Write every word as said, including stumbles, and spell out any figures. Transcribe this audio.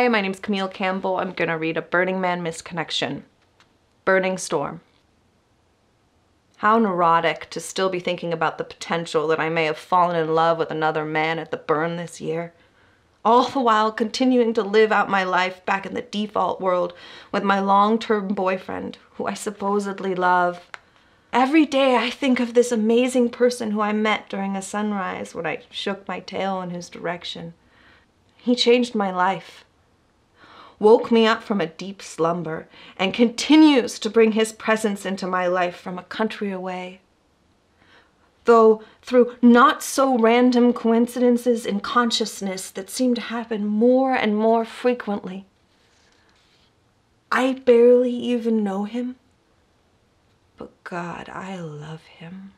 Hi, my name's Camille Campbell. I'm gonna read a Burning Man misconnection. Burning storm. How neurotic to still be thinking about the potential that I may have fallen in love with another man at the burn this year, all the while continuing to live out my life back in the default world with my long-term boyfriend, who I supposedly love. Every day I think of this amazing person who I met during a sunrise when I shook my tail in his direction. He changed my life, woke me up from a deep slumber, and continues to bring his presence into my life from a country away. Though through not so random coincidences in consciousness that seem to happen more and more frequently. I barely even know him, but God, I love him.